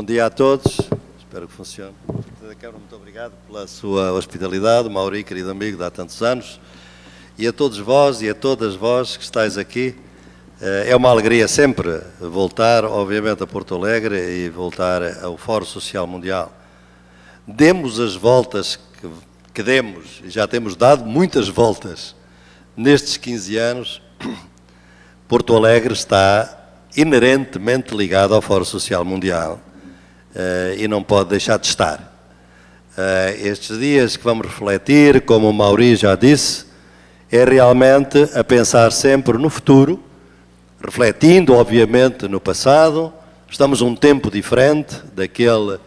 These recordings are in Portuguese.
Bom dia a todos, espero que funcione. Muito obrigado pela sua hospitalidade, Mauri, querido amigo de há tantos anos, e a todos vós e a todas vós que estáis aqui. É uma alegria sempre voltar, obviamente, a Porto Alegre e voltar ao Fórum Social Mundial. Demos as voltas que demos, já temos dado muitas voltas nestes 15 anos. Porto Alegre está inerentemente ligado ao Fórum Social Mundial e não pode deixar de estar. Estes dias que vamos refletir, como o Mauri já disse, é realmente a pensar sempre no futuro, refletindo, obviamente, no passado. Estamos num tempo diferente daquele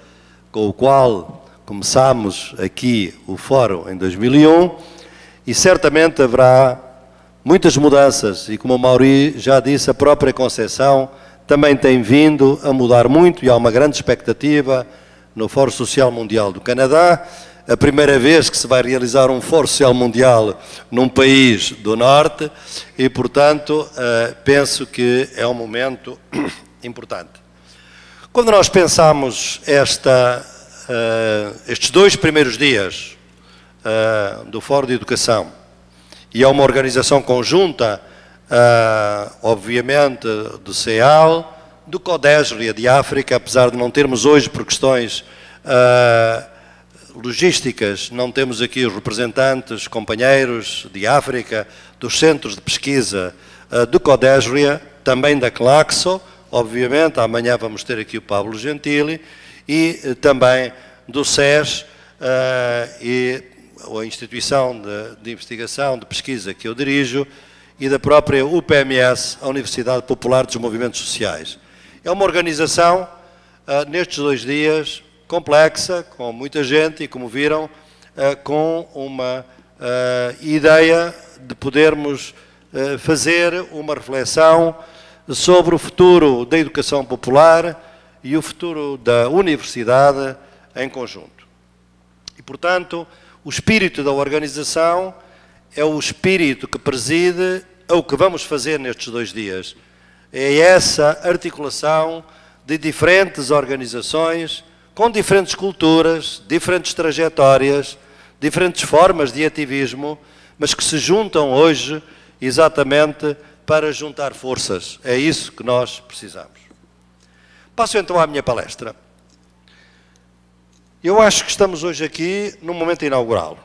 com o qual começámos aqui o Fórum em 2001 e certamente haverá muitas mudanças e, como o Mauri já disse, a própria concepção também tem vindo a mudar muito e há uma grande expectativa no Fórum Social Mundial do Canadá. A primeira vez que se vai realizar um Fórum Social Mundial num país do Norte e, portanto, penso que é um momento importante. Quando nós pensamos estes dois primeiros dias do Fórum de Educação, e é uma organização conjunta, obviamente, do CEAL, do CODESRIA de África, apesar de não termos hoje, por questões logísticas, não temos aqui os representantes, companheiros de África, dos centros de pesquisa do CODESRIA, também da CLACSO, obviamente, amanhã vamos ter aqui o Pablo Gentili, e também do CES a instituição de investigação, de pesquisa que eu dirijo, e da própria UPMS, a Universidade Popular dos Movimentos Sociais. É uma organização, nestes dois dias, complexa, com muita gente e, como viram, com uma ideia de podermos fazer uma reflexão sobre o futuro da educação popular e o futuro da universidade em conjunto. E, portanto, o espírito da organização é o espírito que preside o que vamos fazer nestes dois dias. É essa articulação de diferentes organizações, com diferentes culturas, diferentes trajetórias, diferentes formas de ativismo, mas que se juntam hoje exatamente para juntar forças. É isso que nós precisamos. Passo então à minha palestra. Eu acho que estamos hoje aqui num momento inaugural.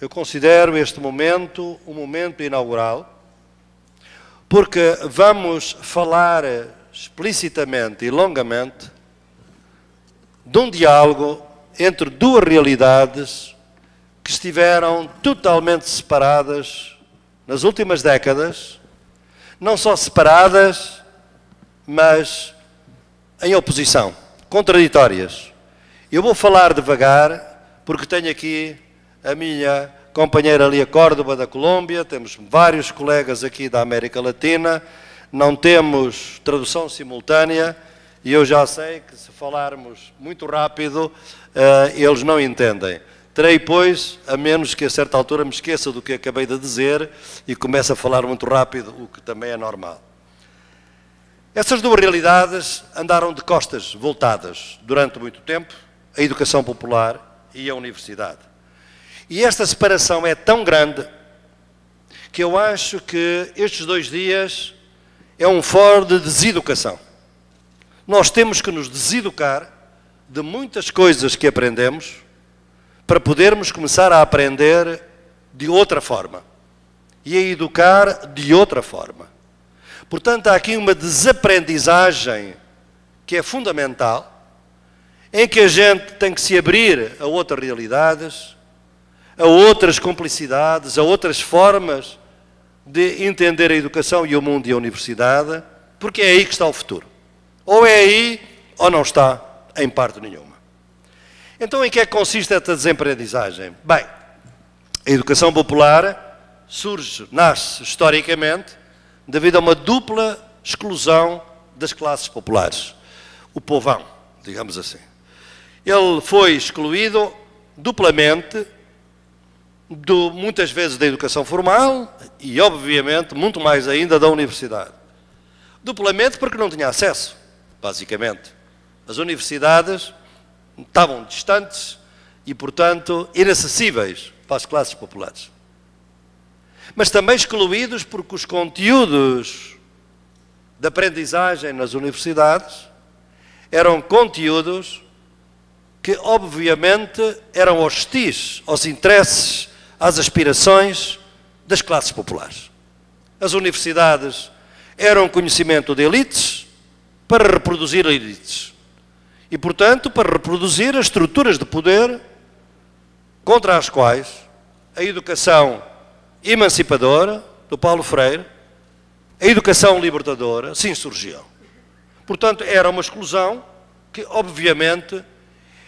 Eu considero este momento um momento inaugural, porque vamos falar explicitamente e longamente de um diálogo entre duas realidades que estiveram totalmente separadas nas últimas décadas, não só separadas, mas em oposição, contraditórias. Eu vou falar devagar, porque tenho aqui a minha companheira Lia Córdoba, da Colômbia, temos vários colegas aqui da América Latina, não temos tradução simultânea, e eu já sei que se falarmos muito rápido, eles não entendem. Terei, pois, a menos que a certa altura me esqueça do que acabei de dizer, e comece a falar muito rápido, o que também é normal. Essas duas realidades andaram de costas voltadas durante muito tempo, a educação popular e a universidade. E esta separação é tão grande que eu acho que estes dois dias é um fórum de deseducação. Nós temos que nos deseducar de muitas coisas que aprendemos para podermos começar a aprender de outra forma e a educar de outra forma. Portanto, há aqui uma desaprendizagem que é fundamental, em que a gente tem que se abrir a outras realidades, a outras complicidades, a outras formas de entender a educação e o mundo e a universidade, porque é aí que está o futuro. Ou é aí, ou não está, em parte nenhuma. Então, em que é que consiste esta desaprendizagem? Bem, a educação popular nasce historicamente devido a uma dupla exclusão das classes populares. O povão, digamos assim. Ele foi excluído duplamente, muitas vezes da educação formal e, obviamente, muito mais ainda da universidade. Duplamente porque não tinha acesso, basicamente. As universidades estavam distantes e, portanto, inacessíveis para as classes populares. Mas também excluídos porque os conteúdos de aprendizagem nas universidades eram conteúdos que, obviamente, eram hostis aos interesses, às aspirações das classes populares. As universidades eram conhecimento de elites para reproduzir elites. E, portanto, para reproduzir as estruturas de poder contra as quais a educação emancipadora do Paulo Freire, a educação libertadora, se insurgiu. Portanto, era uma exclusão que, obviamente,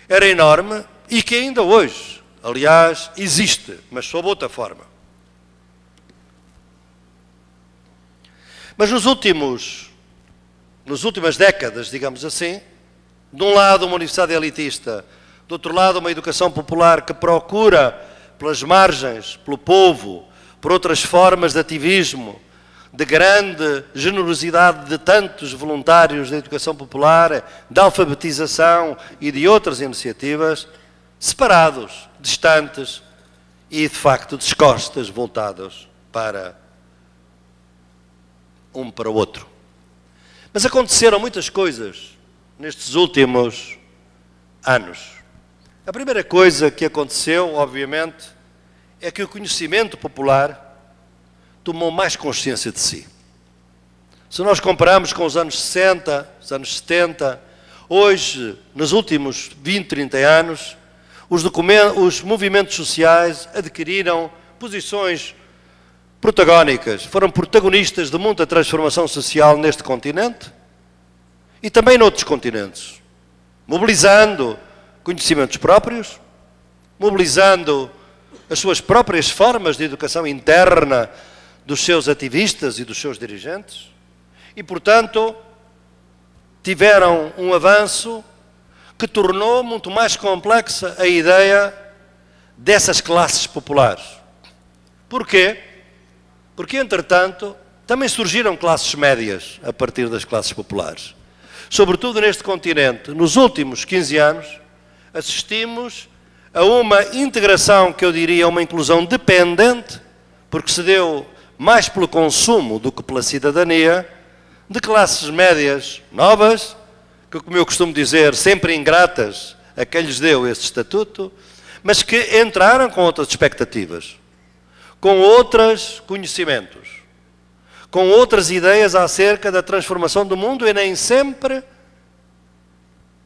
era enorme e que ainda hoje, aliás, existe, mas sob outra forma. Mas nas últimas décadas, digamos assim, de um lado uma universidade elitista, do outro lado uma educação popular que procura pelas margens, pelo povo, por outras formas de ativismo, de grande generosidade de tantos voluntários da educação popular, da alfabetização e de outras iniciativas, separados, distantes e, de facto, descostas, voltados para um para o outro. Mas aconteceram muitas coisas nestes últimos anos. A primeira coisa que aconteceu, obviamente, é que o conhecimento popular tomou mais consciência de si. Se nós compararmos com os anos 60, os anos 70, hoje, nos últimos 20, 30 anos, os movimentos sociais adquiriram posições protagónicas, foram protagonistas de muita transformação social neste continente e também noutros continentes, mobilizando conhecimentos próprios, mobilizando as suas próprias formas de educação interna dos seus ativistas e dos seus dirigentes e, portanto, tiveram um avanço que tornou muito mais complexa a ideia dessas classes populares. Porquê? Porque, entretanto, também surgiram classes médias a partir das classes populares. Sobretudo neste continente, nos últimos 15 anos, assistimos a uma integração que eu diria uma inclusão dependente, porque se deu mais pelo consumo do que pela cidadania, de classes médias novas, que, como eu costumo dizer, sempre ingratas a quem lhes deu esse estatuto, mas que entraram com outras expectativas, com outros conhecimentos, com outras ideias acerca da transformação do mundo e nem sempre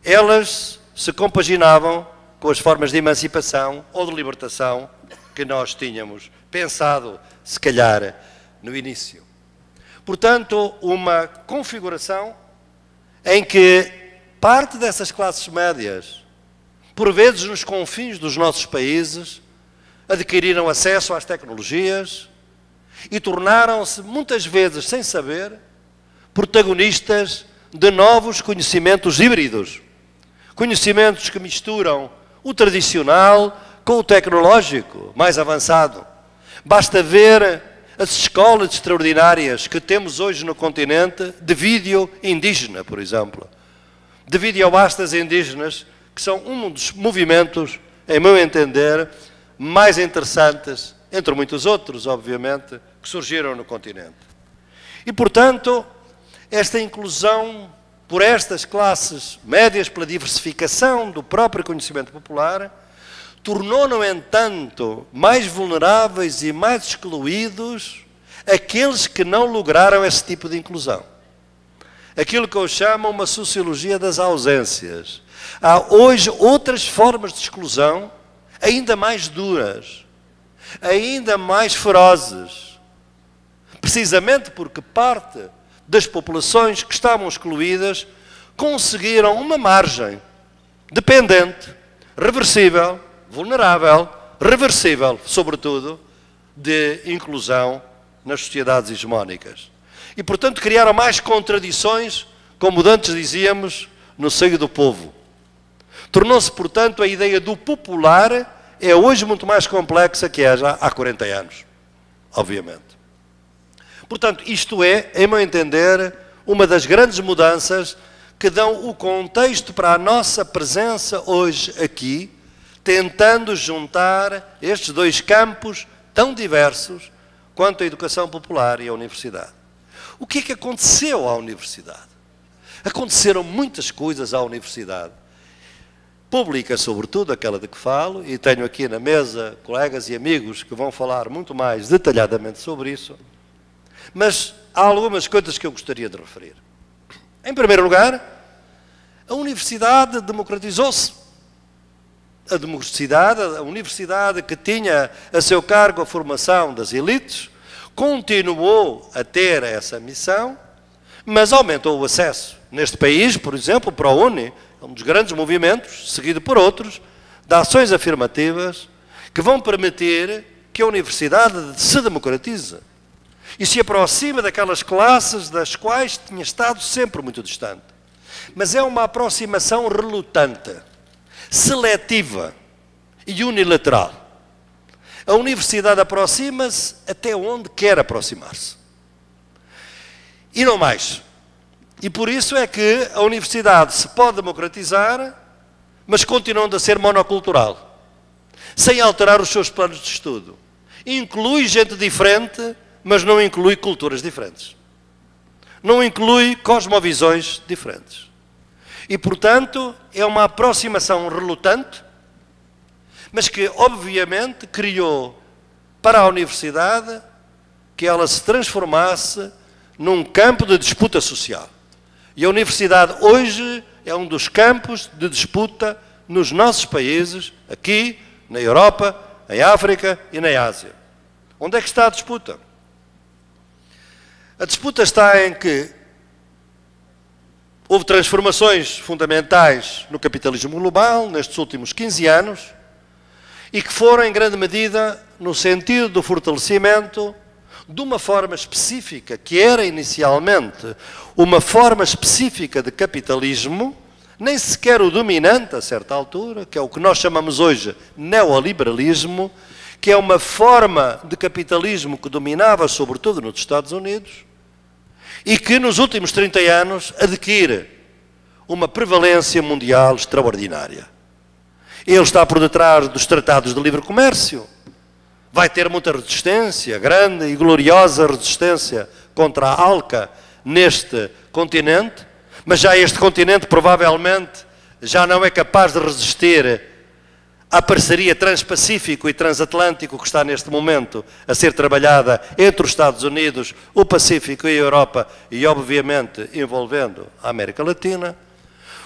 elas se compaginavam com as formas de emancipação ou de libertação que nós tínhamos pensado, se calhar, no início. Portanto, uma configuração em que parte dessas classes médias, por vezes nos confins dos nossos países, adquiriram acesso às tecnologias e tornaram-se, muitas vezes sem saber, protagonistas de novos conhecimentos híbridos. Conhecimentos que misturam o tradicional com o tecnológico mais avançado. Basta ver as escolas extraordinárias que temos hoje no continente de vídeo indígena, por exemplo. De videobastas indígenas, que são um dos movimentos, em meu entender, mais interessantes, entre muitos outros, obviamente, que surgiram no continente. E, portanto, esta inclusão por estas classes médias, pela diversificação do próprio conhecimento popular, tornou, no entanto, mais vulneráveis e mais excluídos aqueles que não lograram esse tipo de inclusão. Aquilo que eu chamo uma sociologia das ausências. Há hoje outras formas de exclusão ainda mais duras, ainda mais ferozes, precisamente porque parte das populações que estavam excluídas conseguiram uma margem dependente, reversível, vulnerável, reversível, sobretudo, de inclusão nas sociedades hegemónicas. E, portanto, criaram mais contradições, como antes dizíamos, no seio do povo. Tornou-se, portanto, a ideia do popular é hoje muito mais complexa que é já há 40 anos, obviamente. Portanto, isto é, em meu entender, uma das grandes mudanças que dão o contexto para a nossa presença hoje aqui, tentando juntar estes dois campos tão diversos quanto a educação popular e a universidade. O que é que aconteceu à universidade? Aconteceram muitas coisas à universidade. Pública, sobretudo, aquela de que falo, e tenho aqui na mesa colegas e amigos que vão falar muito mais detalhadamente sobre isso, mas há algumas coisas que eu gostaria de referir. Em primeiro lugar, a universidade democratizou-se. A universidade que tinha a seu cargo a formação das elites, continuou a ter essa missão, mas aumentou o acesso. Neste país, por exemplo, para a UNE, é um dos grandes movimentos, seguido por outros, de ações afirmativas que vão permitir que a universidade se democratize e se aproxime daquelas classes das quais tinha estado sempre muito distante. Mas é uma aproximação relutante, seletiva e unilateral. A universidade aproxima-se até onde quer aproximar-se. E não mais. E por isso é que a universidade se pode democratizar, mas continuando a ser monocultural, sem alterar os seus planos de estudo. Inclui gente diferente, mas não inclui culturas diferentes. Não inclui cosmovisões diferentes. E, portanto, é uma aproximação relutante, mas que, obviamente, criou para a universidade que ela se transformasse num campo de disputa social. E a universidade hoje é um dos campos de disputa nos nossos países, aqui, na Europa, em África e na Ásia. Onde é que está a disputa? A disputa está em que houve transformações fundamentais no capitalismo global nestes últimos 15 anos e que foram, em grande medida, no sentido do fortalecimento de uma forma específica, que era inicialmente uma forma específica de capitalismo, nem sequer o dominante a certa altura, que é o que nós chamamos hoje neoliberalismo, que é uma forma de capitalismo que dominava sobretudo nos Estados Unidos e que nos últimos 30 anos adquire uma prevalência mundial extraordinária. Ele está por detrás dos tratados de livre comércio, vai ter muita resistência, grande e gloriosa resistência contra a ALCA neste continente, mas já este continente provavelmente já não é capaz de resistir à parceria transpacífico e transatlântico que está neste momento a ser trabalhada entre os Estados Unidos, o Pacífico e a Europa e, obviamente, envolvendo a América Latina.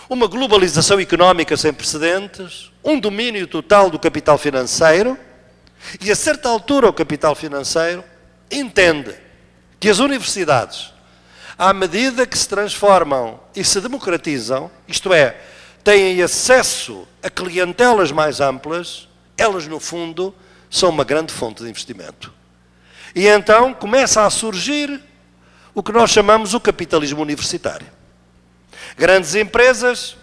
Uma globalização económica sem precedentes, um domínio total do capital financeiro. E a certa altura o capital financeiro entende que as universidades, à medida que se transformam e se democratizam, isto é, têm acesso a clientelas mais amplas, elas no fundo são uma grande fonte de investimento. E então começa a surgir o que nós chamamos o capitalismo universitário. Grandes empresas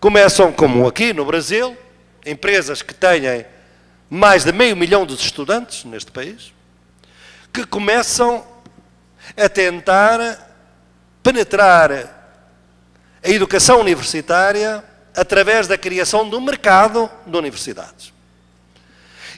começam, como aqui no Brasil, empresas que têm mais de 500 mil de estudantes neste país, que começam a tentar penetrar a educação universitária através da criação de um mercado de universidades.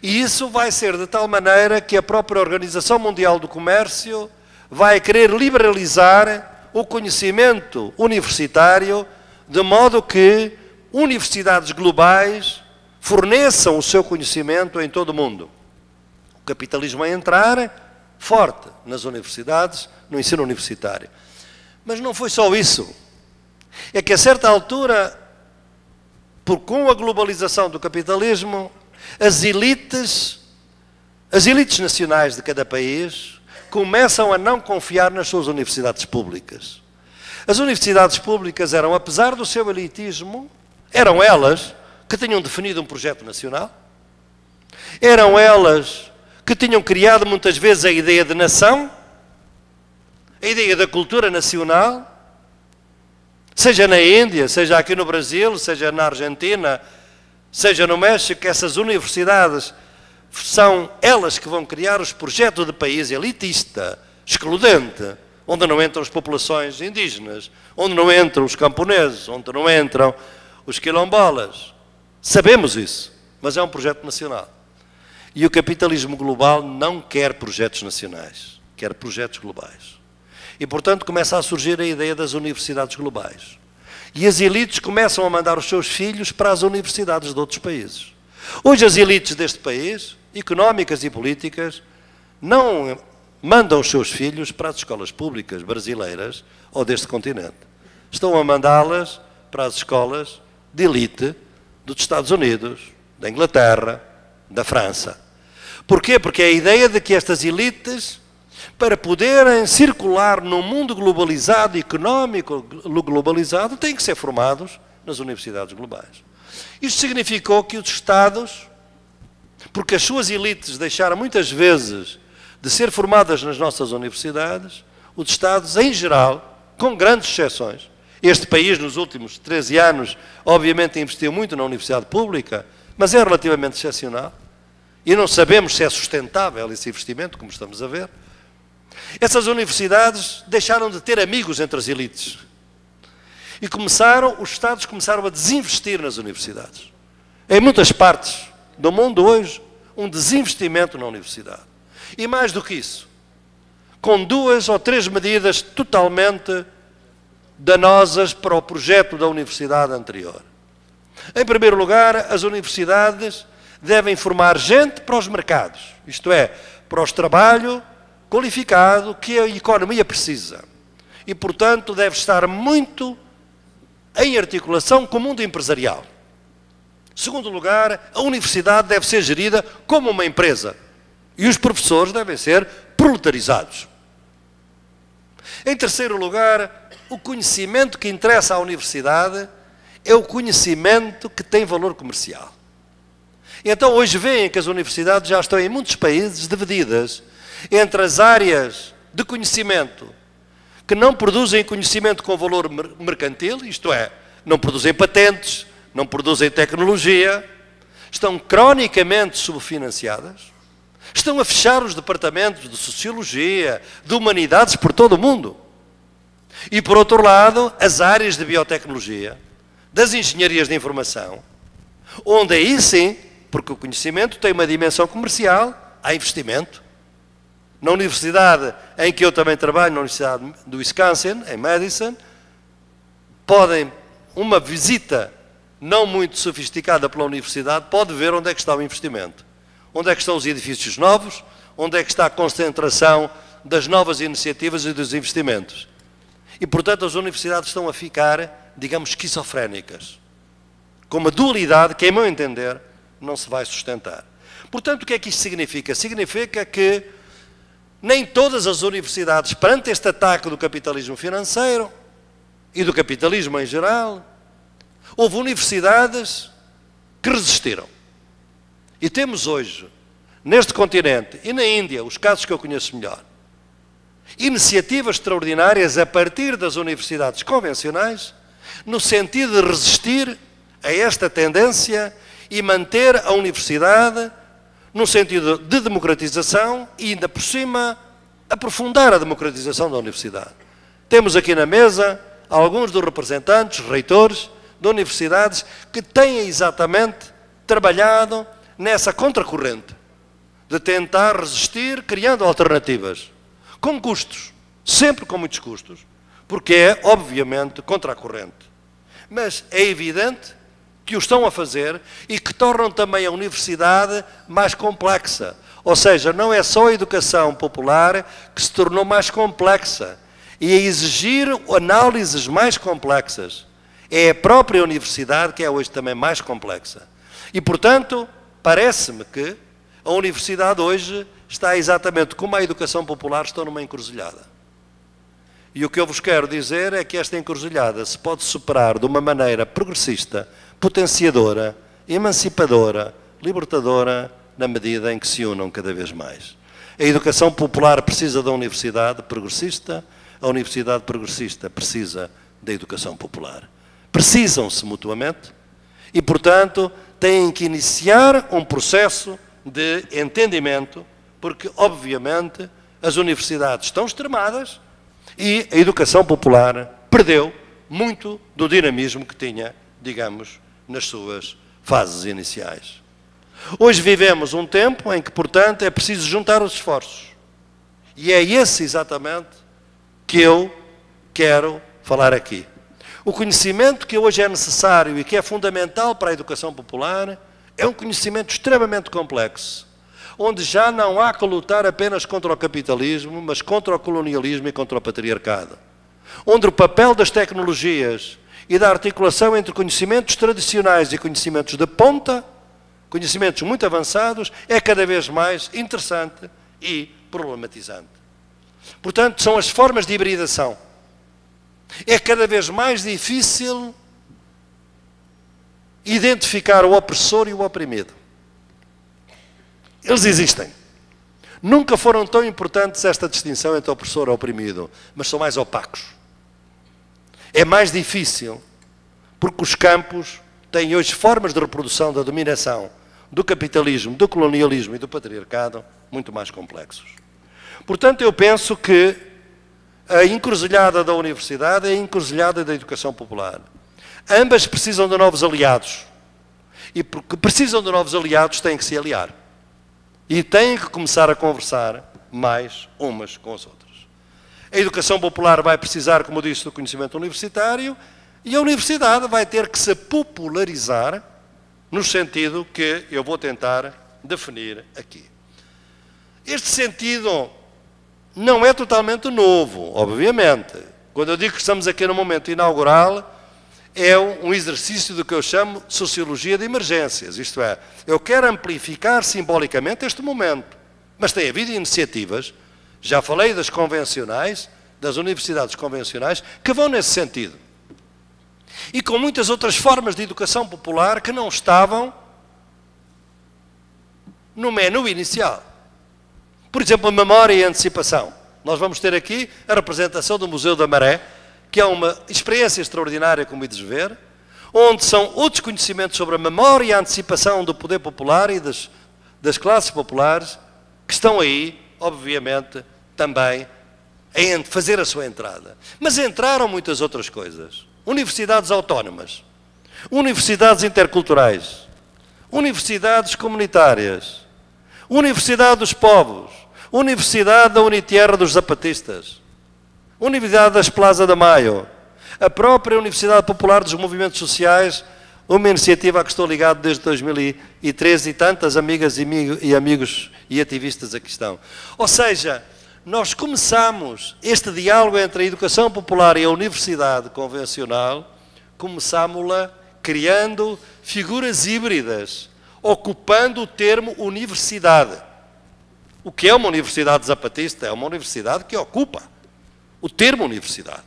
E isso vai ser de tal maneira que a própria Organização Mundial do Comércio vai querer liberalizar o conhecimento universitário de modo que universidades globais forneçam o seu conhecimento em todo o mundo. O capitalismo vai entrar forte nas universidades, no ensino universitário. Mas não foi só isso. É que a certa altura, com a globalização do capitalismo, as elites nacionais de cada país começam a não confiar nas suas universidades públicas. As universidades públicas eram, apesar do seu elitismo, eram elas que tinham definido um projeto nacional, eram elas que tinham criado muitas vezes a ideia de nação, a ideia da cultura nacional, seja na Índia, seja aqui no Brasil, seja na Argentina, seja no México, essas universidades são elas que vão criar os projetos de país elitista, excludente, onde não entram as populações indígenas, onde não entram os camponeses, onde não entram os quilombolas. Sabemos isso, mas é um projeto nacional. E o capitalismo global não quer projetos nacionais, quer projetos globais. E, portanto, começa a surgir a ideia das universidades globais. E as elites começam a mandar os seus filhos para as universidades de outros países. Hoje as elites deste país, económicas e políticas, não mandam os seus filhos para as escolas públicas brasileiras ou deste continente. Estão a mandá-las para as escolas de elite dos Estados Unidos, da Inglaterra, da França. Porquê? Porque é a ideia de que estas elites, para poderem circular num mundo globalizado, económico globalizado, têm que ser formados nas universidades globais. Isto significou que os Estados, porque as suas elites deixaram muitas vezes de ser formadas nas nossas universidades, os Estados, em geral, com grandes exceções, este país nos últimos 13 anos, obviamente, investiu muito na universidade pública, mas é relativamente excepcional, e não sabemos se é sustentável esse investimento, como estamos a ver. Essas universidades deixaram de ter amigos entre as elites. E começaram, os Estados começaram a desinvestir nas universidades. Em muitas partes do mundo hoje, um desinvestimento na universidade. E mais do que isso, com 2 ou 3 medidas totalmente danosas para o projeto da universidade anterior. Em primeiro lugar, as universidades devem formar gente para os mercados, isto é, para os trabalho qualificado que a economia precisa. E, portanto, deve estar muito em articulação com o mundo empresarial. Em segundo lugar, a universidade deve ser gerida como uma empresa e os professores devem ser proletarizados. Em terceiro lugar, o conhecimento que interessa à universidade é o conhecimento que tem valor comercial. Então, hoje veem que as universidades já estão em muitos países divididas entre as áreas de conhecimento que não produzem conhecimento com valor mercantil, isto é, não produzem patentes, não produzem tecnologia, estão cronicamente subfinanciadas, estão a fechar os departamentos de Sociologia, de Humanidades por todo o mundo. E, por outro lado, as áreas de Biotecnologia, das Engenharias de Informação, onde aí sim, porque o conhecimento tem uma dimensão comercial, há investimento. Na universidade em que eu também trabalho, na Universidade do Wisconsin, em Madison, uma visita não muito sofisticada pela universidade pode ver onde é que está o investimento, onde é que estão os edifícios novos, onde é que está a concentração das novas iniciativas e dos investimentos. E, portanto, as universidades estão a ficar, digamos, esquizofrénicas, com uma dualidade que, em meu entender, não se vai sustentar. Portanto, o que é que isto significa? Significa que nem todas as universidades, perante este ataque do capitalismo financeiro e do capitalismo em geral, houve universidades que resistiram. E temos hoje, neste continente e na Índia, os casos que eu conheço melhor, iniciativas extraordinárias a partir das universidades convencionais, no sentido de resistir a esta tendência e manter a universidade no sentido de democratização e, ainda por cima, aprofundar a democratização da universidade. Temos aqui na mesa alguns dos representantes, reitores de universidades que têm exatamente trabalhado nessa contracorrente de tentar resistir criando alternativas, com custos, sempre com muitos custos, porque é, obviamente, contracorrente. Mas é evidente que o estão a fazer e que tornam também a universidade mais complexa. Ou seja, não é só a educação popular que se tornou mais complexa e a exigir análises mais complexas. É a própria universidade que é hoje também mais complexa. E, portanto, parece-me que a universidade hoje está exatamente como a educação popular, está numa encruzilhada. E o que eu vos quero dizer é que esta encruzilhada se pode superar de uma maneira progressista, potenciadora, emancipadora, libertadora, na medida em que se unam cada vez mais. A educação popular precisa da universidade progressista, a universidade progressista precisa da educação popular. Precisam-se mutuamente e, portanto, têm que iniciar um processo de entendimento, porque, obviamente, as universidades estão extremadas E a educação popular perdeu muito do dinamismo que tinha, digamos, nas suas fases iniciais. Hoje vivemos um tempo em que, portanto, é preciso juntar os esforços. E é esse exatamente que eu quero falar aqui. O conhecimento que hoje é necessário e que é fundamental para a educação popular é um conhecimento extremamente complexo, onde já não há que lutar apenas contra o capitalismo, mas contra o colonialismo e contra o patriarcado. Onde o papel das tecnologias e da articulação entre conhecimentos tradicionais e conhecimentos de ponta, conhecimentos muito avançados, é cada vez mais interessante e problematizante. Portanto, são as formas de hibridação. É cada vez mais difícil identificar o opressor e o oprimido. Eles existem. Nunca foram tão importantes esta distinção entre opressor e oprimido, mas são mais opacos. É mais difícil, porque os campos têm hoje formas de reprodução da dominação, do capitalismo, do colonialismo e do patriarcado muito mais complexos. Portanto, eu penso que a encruzilhada da universidade é a encruzilhada da educação popular. Ambas precisam de novos aliados. E porque precisam de novos aliados, têm que se aliar. E têm que começar a conversar mais umas com as outras. A educação popular vai precisar, como disse, do conhecimento universitário, e a universidade vai ter que se popularizar no sentido que eu vou tentar definir aqui. Este sentido não é totalmente novo, obviamente. Quando eu digo que estamos aqui no momento inaugural, é um exercício do que eu chamo sociologia de emergências. Isto é, eu quero amplificar simbolicamente este momento, mas tem havido iniciativas. Já falei das convencionais, das universidades convencionais, que vão nesse sentido. E com muitas outras formas de educação popular que não estavam no menu inicial. Por exemplo, a memória e a antecipação. Nós vamos ter aqui a representação do Museu da Maré, que é uma experiência extraordinária, como ides ver, onde são outros conhecimentos sobre a memória e a antecipação do poder popular e das classes populares que estão aí, obviamente, também em fazer a sua entrada. Mas entraram muitas outras coisas. Universidades autónomas, universidades interculturais, universidades comunitárias, Universidade dos Povos, Universidade da Unitierra dos Zapatistas, Universidade das Plaza da Maio, a própria Universidade Popular dos Movimentos Sociais, uma iniciativa a que estou ligado desde 2013 e tantas amigas e amigos e ativistas aqui estão. Ou seja, nós começamos este diálogo entre a educação popular e a universidade convencional, começámo-la criando figuras híbridas, ocupando o termo universidade. O que é uma universidade zapatista? É uma universidade que ocupa o termo universidade.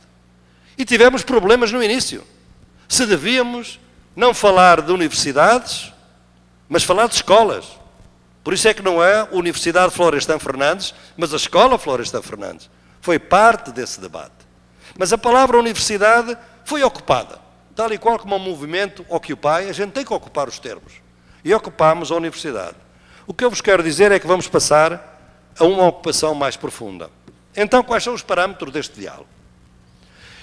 E tivemos problemas no início. Se devíamos não falar de universidades, mas falar de escolas. Por isso é que não é a Universidade Florestan Fernandes, mas a Escola Florestan Fernandes. Foi parte desse debate. Mas a palavra universidade foi ocupada. Tal e qual como o movimento Occupy, a gente tem que ocupar os termos. E ocupámos a universidade. O que eu vos quero dizer é que vamos passar a uma ocupação mais profunda. Então, quais são os parâmetros deste diálogo?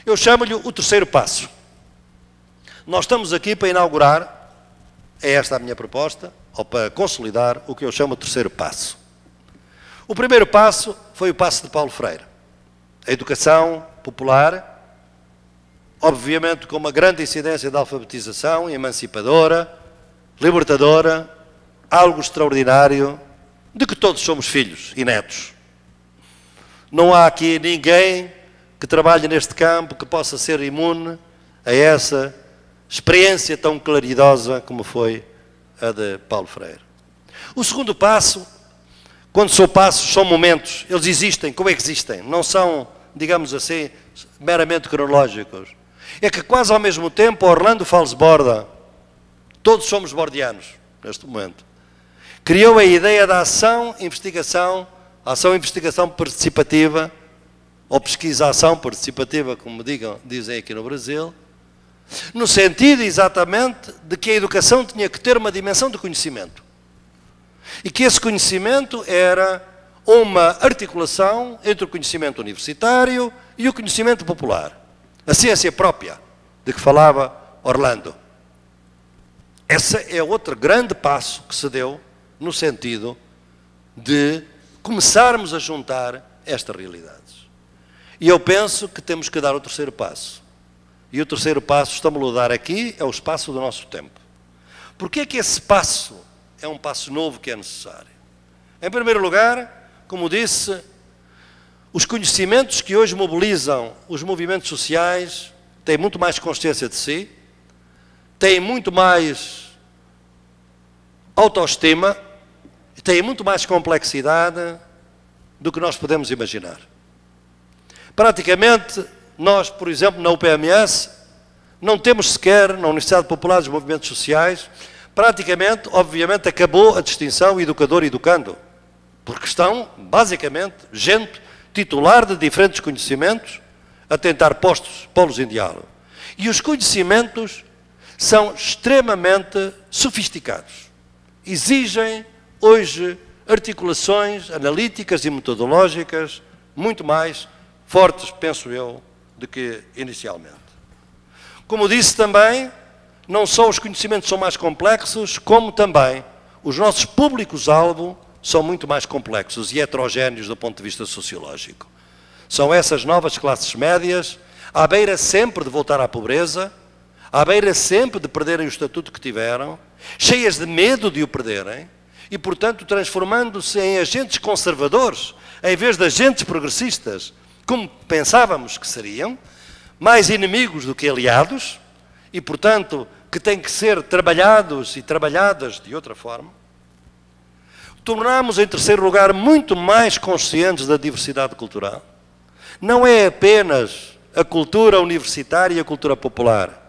Eu chamo-lhe o terceiro passo. Nós estamos aqui para inaugurar, é esta a minha proposta, ou para consolidar o que eu chamo o terceiro passo. O primeiro passo foi o passo de Paulo Freire. A educação popular, obviamente com uma grande incidência da alfabetização, emancipadora, libertadora, algo extraordinário, de que todos somos filhos e netos. Não há aqui ninguém que trabalhe neste campo que possa ser imune a essa experiência tão claridosa como foi a de Paulo Freire. O segundo passo, quando são passos, são momentos, eles existem, como é que existem? Não são, digamos assim, meramente cronológicos. É que quase ao mesmo tempo, Orlando Fals Borda, todos somos bordianos, neste momento, criou a ideia da ação-investigação participativa, ou pesquisa-ação participativa, como dizem aqui no Brasil, no sentido exatamente de que a educação tinha que ter uma dimensão de conhecimento. E que esse conhecimento era uma articulação entre o conhecimento universitário e o conhecimento popular, a ciência própria de que falava Orlando. Esse é outro grande passo que se deu no sentido de começarmos a juntar estas realidades. E eu penso que temos que dar o terceiro passo. E o terceiro passo, estamos a dar aqui, é o espaço do nosso tempo. Por que é que esse passo é um passo novo que é necessário? Em primeiro lugar, como disse, os conhecimentos que hoje mobilizam os movimentos sociais têm muito mais consciência de si, têm muito mais autoestima, têm muito mais complexidade do que nós podemos imaginar. Praticamente, nós, por exemplo, na UPMS, não temos sequer, na Universidade Popular dos Movimentos Sociais, praticamente, obviamente, acabou a distinção educador-educando, porque estão, basicamente, gente titular de diferentes conhecimentos a tentar pô-los em diálogo. E os conhecimentos são extremamente sofisticados. Exigem, hoje, articulações analíticas e metodológicas muito mais fortes, penso eu, do que inicialmente. Como disse também, não só os conhecimentos são mais complexos, como também os nossos públicos-alvo são muito mais complexos e heterogéneos do ponto de vista sociológico. São essas novas classes médias, à beira sempre de voltar à pobreza, à beira sempre de perderem o estatuto que tiveram, cheias de medo de o perderem, e, portanto, transformando-se em agentes conservadores, em vez de agentes progressistas, como pensávamos que seriam, mais inimigos do que aliados, e, portanto, que têm que ser trabalhados e trabalhadas de outra forma. Tornámos, em terceiro lugar, muito mais conscientes da diversidade cultural. Não é apenas a cultura universitária e a cultura popular.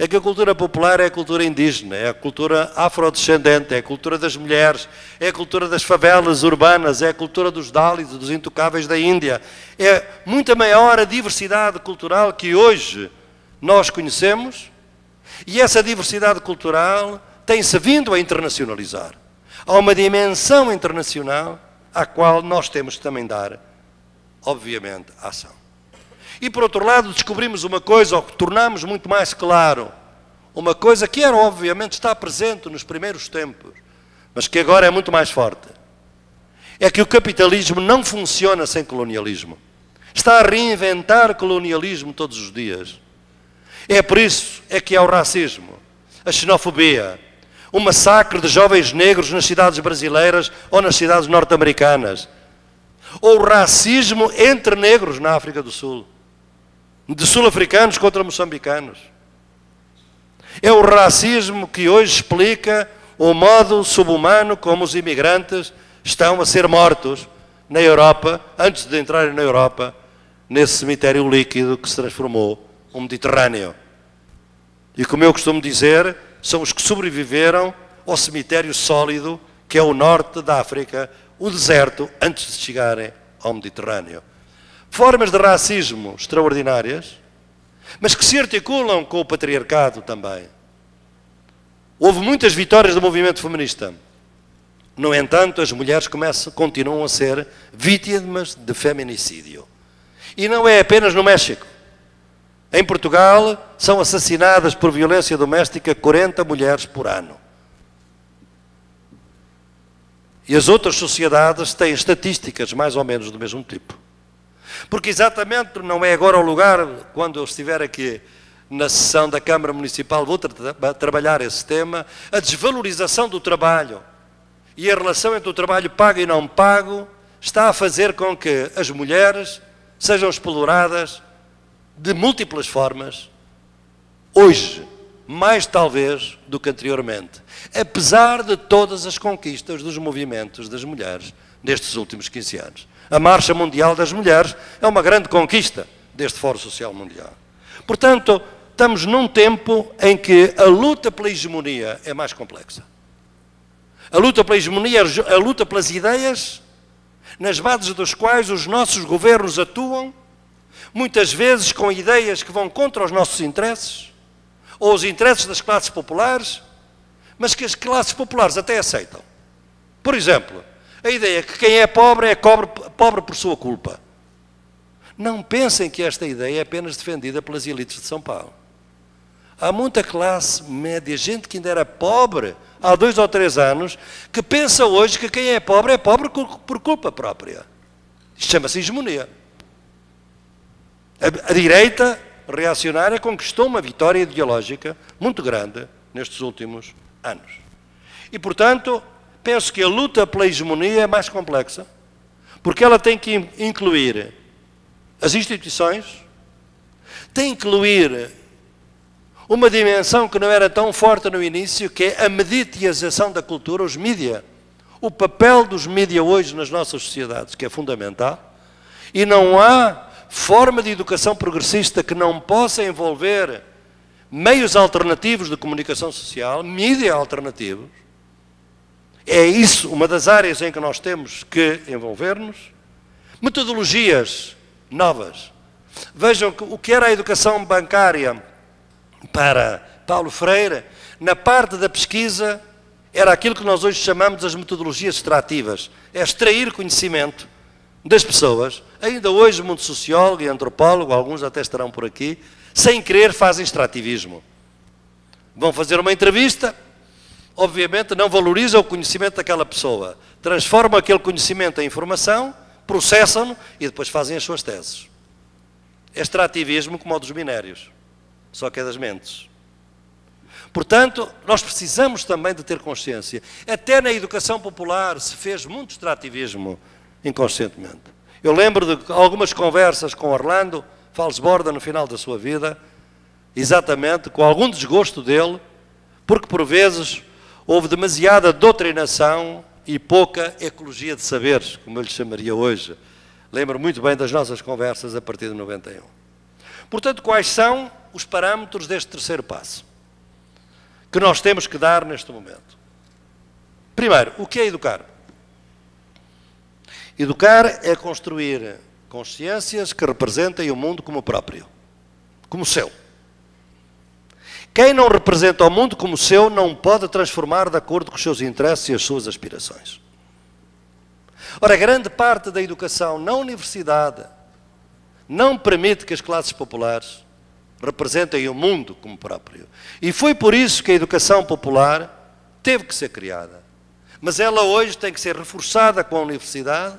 É que a cultura popular é a cultura indígena, é a cultura afrodescendente, é a cultura das mulheres, é a cultura das favelas urbanas, é a cultura dos Dalits, dos intocáveis da Índia. É muita maior a diversidade cultural que hoje nós conhecemos, e essa diversidade cultural tem-se vindo a internacionalizar. Há uma dimensão internacional à qual nós temos que também dar, obviamente, ação. E, por outro lado, descobrimos uma coisa, ou que tornámos muito mais claro, uma coisa que era, obviamente, está presente nos primeiros tempos, mas que agora é muito mais forte. É que o capitalismo não funciona sem colonialismo. Está a reinventar colonialismo todos os dias. É por isso é que há o racismo, a xenofobia, o massacre de jovens negros nas cidades brasileiras ou nas cidades norte-americanas, ou o racismo entre negros na África do Sul, de sul-africanos contra moçambicanos. É o racismo que hoje explica o modo subhumano como os imigrantes estão a ser mortos na Europa, antes de entrarem na Europa, nesse cemitério líquido que se transformou um Mediterrâneo. E como eu costumo dizer, são os que sobreviveram ao cemitério sólido, que é o norte da África, o deserto, antes de chegarem ao Mediterrâneo. Formas de racismo extraordinárias, mas que se articulam com o patriarcado também. Houve muitas vitórias do movimento feminista. No entanto, as mulheres continuam a ser vítimas de feminicídio. E não é apenas no México. Em Portugal, são assassinadas por violência doméstica 40 mulheres por ano. E as outras sociedades têm estatísticas mais ou menos do mesmo tipo. Porque exatamente não é agora o lugar, quando eu estiver aqui na sessão da Câmara Municipal, vou trabalhar esse tema, a desvalorização do trabalho e a relação entre o trabalho pago e não pago está a fazer com que as mulheres sejam exploradas de múltiplas formas, hoje, mais talvez do que anteriormente, apesar de todas as conquistas dos movimentos das mulheres nestes últimos 15 anos. A Marcha Mundial das Mulheres é uma grande conquista deste Fórum Social Mundial. Portanto, estamos num tempo em que a luta pela hegemonia é mais complexa. A luta pela hegemonia é a luta pelas ideias, nas bases das quais os nossos governos atuam, muitas vezes com ideias que vão contra os nossos interesses, ou os interesses das classes populares, mas que as classes populares até aceitam. Por exemplo, a ideia que quem é pobre por sua culpa. Não pensem que esta ideia é apenas defendida pelas elites de São Paulo. Há muita classe média, gente que ainda era pobre há 2 ou 3 anos, que pensa hoje que quem é pobre por culpa própria. Isto chama-se hegemonia. A direita reacionária conquistou uma vitória ideológica muito grande nestes últimos anos. E, portanto, penso que a luta pela hegemonia é mais complexa, porque ela tem que incluir as instituições, tem que incluir uma dimensão que não era tão forte no início, que é a mediatização da cultura, os mídia, o papel dos mídia hoje nas nossas sociedades, que é fundamental, e não há forma de educação progressista que não possa envolver meios alternativos de comunicação social, mídia alternativos. É isso uma das áreas em que nós temos que envolver-nos. Metodologias novas. Vejam o que era a educação bancária para Paulo Freire, na parte da pesquisa, era aquilo que nós hoje chamamos as metodologias extrativas. É extrair conhecimento das pessoas. Ainda hoje, muito sociólogo e antropólogo, alguns até estarão por aqui, sem querer fazem extrativismo. Vão fazer uma entrevista, obviamente não valorizam o conhecimento daquela pessoa, transformam aquele conhecimento em informação, processam-no e depois fazem as suas teses. Extrativismo como o dos minérios, só que é das mentes. Portanto, nós precisamos também de ter consciência. Até na educação popular se fez muito extrativismo inconscientemente. Eu lembro de algumas conversas com Orlando Fals Borda no final da sua vida, exatamente com algum desgosto dele, porque por vezes houve demasiada doutrinação e pouca ecologia de saberes, como eu lhe chamaria hoje. Lembro muito bem das nossas conversas a partir de 91. Portanto, quais são os parâmetros deste terceiro passo que nós temos que dar neste momento? Primeiro, o que é educar? Educar é construir consciências que representem o mundo como próprio, como seu. Quem não representa o mundo como seu não pode transformar de acordo com os seus interesses e as suas aspirações. Ora, grande parte da educação na universidade não permite que as classes populares representem o mundo como próprio. E foi por isso que a educação popular teve que ser criada. Mas ela hoje tem que ser reforçada com a universidade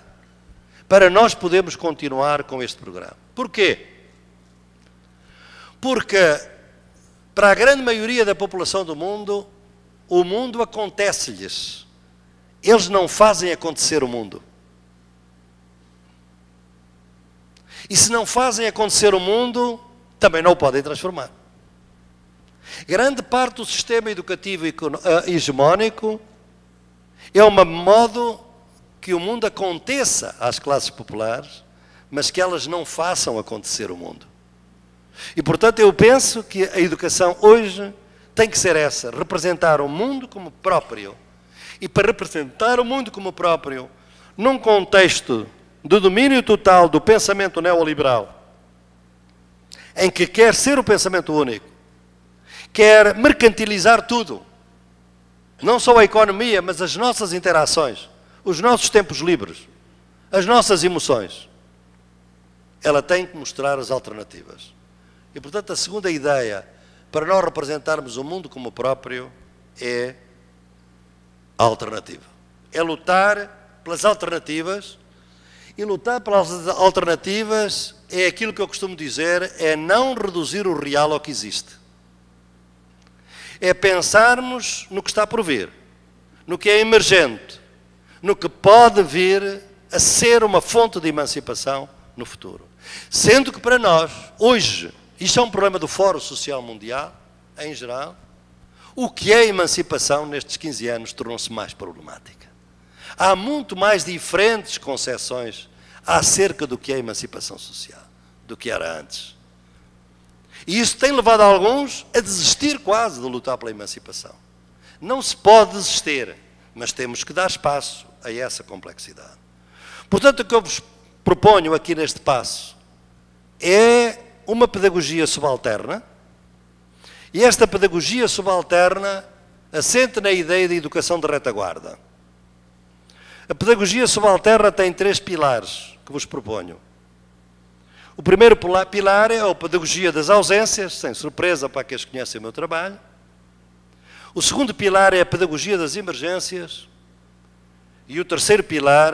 para nós podermos continuar com este programa. Porquê? Porque para a grande maioria da população do mundo, o mundo acontece-lhes. Eles não fazem acontecer o mundo. E se não fazem acontecer o mundo, também não o podem transformar. Grande parte do sistema educativo hegemónico é um modo que o mundo aconteça às classes populares, mas que elas não façam acontecer o mundo. E, portanto, eu penso que a educação hoje tem que ser essa, representar o mundo como próprio. E para representar o mundo como próprio, num contexto de domínio total do pensamento neoliberal, em que quer ser o pensamento único, quer mercantilizar tudo, não só a economia, mas as nossas interações, os nossos tempos livres, as nossas emoções. Ela tem que mostrar as alternativas. E, portanto, a segunda ideia para nós representarmos o mundo como próprio é a alternativa. É lutar pelas alternativas, e lutar pelas alternativas é aquilo que eu costumo dizer, é não reduzir o real ao que existe. É pensarmos no que está por vir, no que é emergente, no que pode vir a ser uma fonte de emancipação no futuro. Sendo que para nós, hoje, isto é um problema do Fórum Social Mundial, em geral, o que é emancipação nestes 15 anos tornou-se mais problemática. Há muito mais diferentes concepções acerca do que é emancipação social, do que era antes. E isso tem levado alguns a desistir quase de lutar pela emancipação. Não se pode desistir, mas temos que dar espaço a essa complexidade. Portanto, o que eu vos proponho aqui neste passo é uma pedagogia subalterna, e esta pedagogia subalterna assente na ideia de educação de retaguarda. A pedagogia subalterna tem 3 pilares que vos proponho. O primeiro pilar é a pedagogia das ausências, sem surpresa para aqueles que conhecem o meu trabalho. O segundo pilar é a pedagogia das emergências. E o terceiro pilar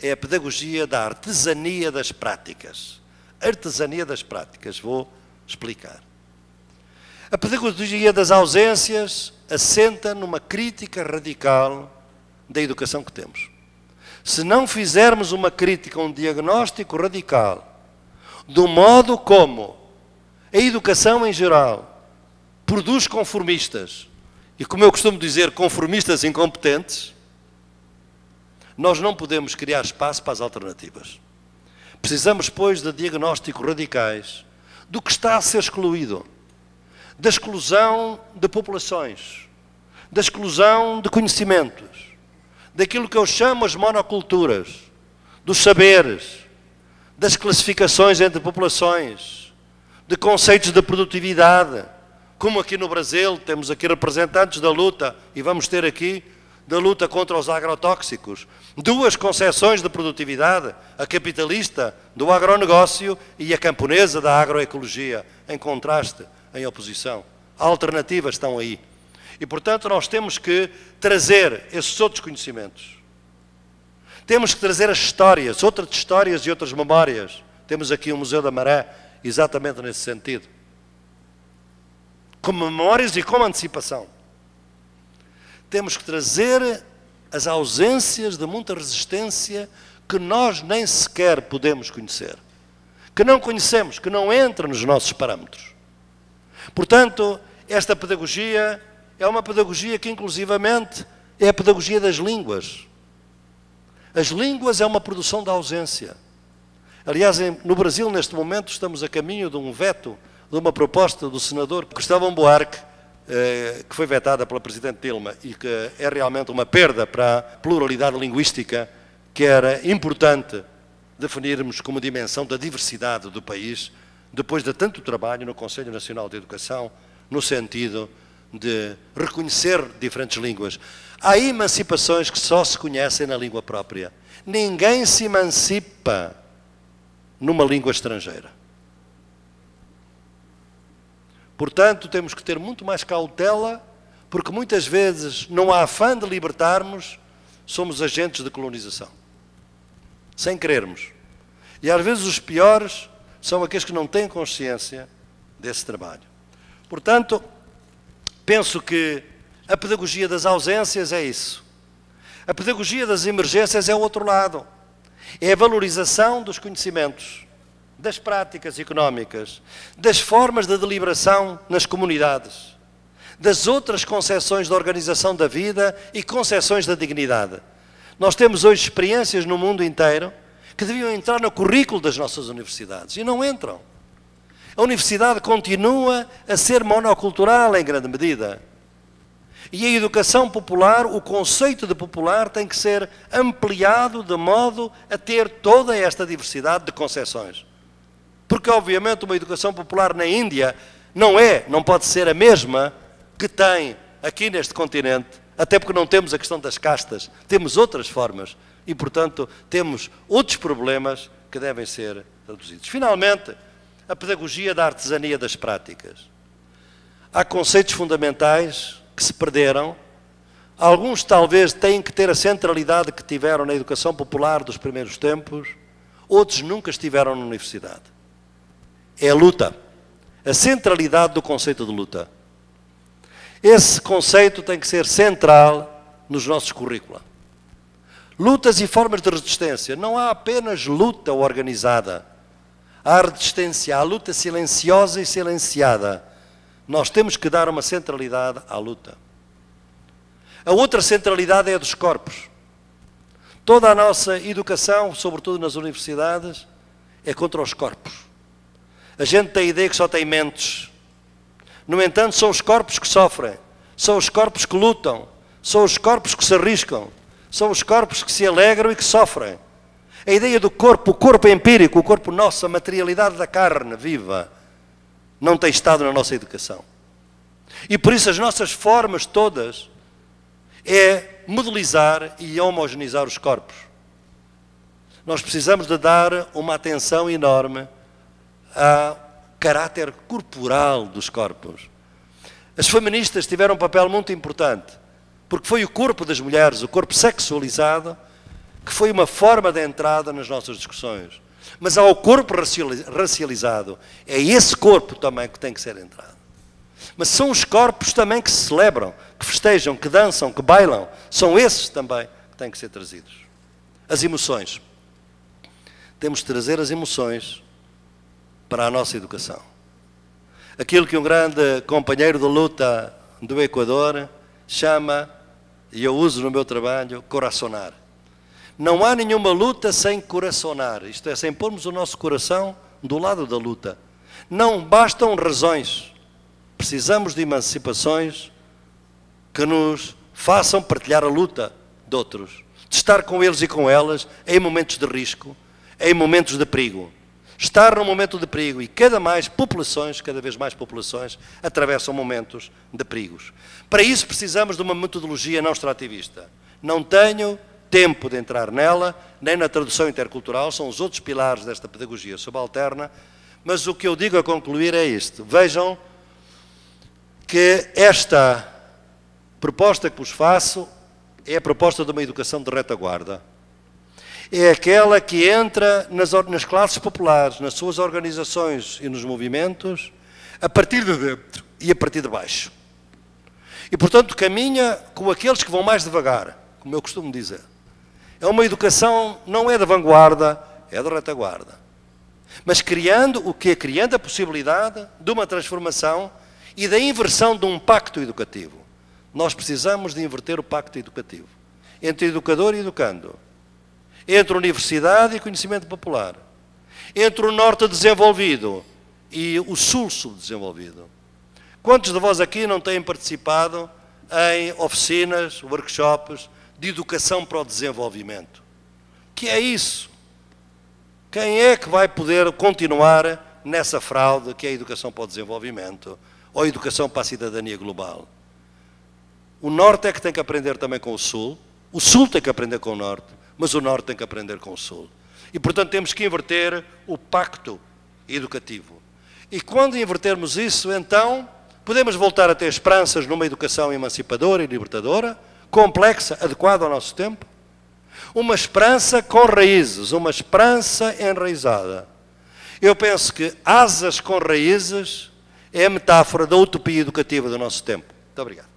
é a pedagogia da artesania das práticas. Artesania das práticas, vou explicar. A pedagogia das ausências assenta numa crítica radical da educação que temos. Se não fizermos uma crítica, um diagnóstico radical, do modo como a educação em geral produz conformistas, e como eu costumo dizer, conformistas incompetentes, nós não podemos criar espaço para as alternativas. Precisamos, pois, de diagnósticos radicais do que está a ser excluído, da exclusão de populações, da exclusão de conhecimentos, daquilo que eu chamo as monoculturas, dos saberes, das classificações entre populações, de conceitos de produtividade, como aqui no Brasil temos aqui representantes da luta, e vamos ter aqui, da luta contra os agrotóxicos. Duas concepções de produtividade, a capitalista do agronegócio e a camponesa da agroecologia, em contraste, em oposição. Alternativas estão aí. E, portanto, nós temos que trazer esses outros conhecimentos. Temos que trazer as histórias, outras histórias e outras memórias. Temos aqui o Museu da Maré, exatamente nesse sentido. Como memórias e como antecipação. Temos que trazer as ausências de muita resistência que nós nem sequer podemos conhecer, que não conhecemos, que não entra nos nossos parâmetros. Portanto, esta pedagogia é uma pedagogia que, inclusivamente, é a pedagogia das línguas. As línguas é uma produção da ausência. Aliás, no Brasil, neste momento, estamos a caminho de um veto, de uma proposta do senador Cristóvão Buarque, que foi vetada pela Presidente Dilma e que é realmente uma perda para a pluralidade linguística que era importante definirmos como dimensão da diversidade do país depois de tanto trabalho no Conselho Nacional de Educação no sentido de reconhecer diferentes línguas. Há emancipações que só se conhecem na língua própria. Ninguém se emancipa numa língua estrangeira. Portanto, temos que ter muito mais cautela, porque muitas vezes não há afã de libertarmos, somos agentes de colonização, sem querermos. E às vezes os piores são aqueles que não têm consciência desse trabalho. Portanto, penso que a pedagogia das ausências é isso. A pedagogia das emergências é o outro lado. É a valorização dos conhecimentos, das práticas económicas, das formas de deliberação nas comunidades, das outras concepções de organização da vida e concepções da dignidade. Nós temos hoje experiências no mundo inteiro que deviam entrar no currículo das nossas universidades e não entram. A universidade continua a ser monocultural em grande medida. E a educação popular, o conceito de popular, tem que ser ampliado de modo a ter toda esta diversidade de concepções. Porque, obviamente, uma educação popular na Índia não pode ser a mesma que tem aqui neste continente, até porque não temos a questão das castas, temos outras formas e, portanto, temos outros problemas que devem ser traduzidos. Finalmente, a pedagogia da artesania das práticas. Há conceitos fundamentais que se perderam. Alguns, talvez, têm que ter a centralidade que tiveram na educação popular dos primeiros tempos, outros nunca estiveram na universidade. É a luta, a centralidade do conceito de luta. Esse conceito tem que ser central nos nossos currícula. Lutas e formas de resistência. Não há apenas luta organizada. Há resistência, há luta silenciosa e silenciada. Nós temos que dar uma centralidade à luta. A outra centralidade é a dos corpos. Toda a nossa educação, sobretudo nas universidades, é contra os corpos. A gente tem a ideia que só tem mentes. No entanto, são os corpos que sofrem, são os corpos que lutam, são os corpos que se arriscam, são os corpos que se alegram e que sofrem. A ideia do corpo, o corpo empírico, o corpo nosso, a materialidade da carne viva, não tem estado na nossa educação. E por isso as nossas formas todas é modelizar e homogeneizar os corpos. Nós precisamos de dar uma atenção enorme ao caráter corporal dos corpos. As feministas tiveram um papel muito importante, porque foi o corpo das mulheres, o corpo sexualizado, que foi uma forma de entrada nas nossas discussões. Mas ao corpo racializado, é esse corpo também que tem que ser entrado. Mas são os corpos também que se celebram, que festejam, que dançam, que bailam. São esses também que têm que ser trazidos. As emoções. Temos de trazer as emoções para a nossa educação. Aquilo que um grande companheiro de luta do Equador chama, e eu uso no meu trabalho, coraçonar. Não há nenhuma luta sem coraçonar, isto é, sem pormos o nosso coração do lado da luta. Não bastam razões, precisamos de emancipações que nos façam partilhar a luta de outros, de estar com eles e com elas em momentos de risco, em momentos de perigo. Estar num momento de perigo e cada vez mais populações atravessam momentos de perigos. Para isso precisamos de uma metodologia não extrativista. Não tenho tempo de entrar nela, nem na tradução intercultural, são os outros pilares desta pedagogia subalterna, mas o que eu digo a concluir é isto. Vejam que esta proposta que vos faço é a proposta de uma educação de retaguarda. É aquela que entra nas classes populares, nas suas organizações e nos movimentos, a partir de dentro e a partir de baixo. E, portanto, caminha com aqueles que vão mais devagar, como eu costumo dizer. É uma educação, não é de vanguarda, é de retaguarda. Mas criando o quê? Criando a possibilidade de uma transformação e da inversão de um pacto educativo. Nós precisamos de inverter o pacto educativo entre educador e educando. Entre universidade e conhecimento popular, entre o norte desenvolvido e o sul subdesenvolvido. Quantos de vós aqui não têm participado em oficinas, workshops de educação para o desenvolvimento? Que é isso? Quem é que vai poder continuar nessa fraude que é a educação para o desenvolvimento ou a educação para a cidadania global? O norte é que tem que aprender também com o sul tem que aprender com o norte, mas o norte tem que aprender com o sul. E, portanto, temos que inverter o pacto educativo. E quando invertermos isso, então, podemos voltar a ter esperanças numa educação emancipadora e libertadora, complexa, adequada ao nosso tempo. Uma esperança com raízes, uma esperança enraizada. Eu penso que asas com raízes é a metáfora da utopia educativa do nosso tempo. Muito obrigado.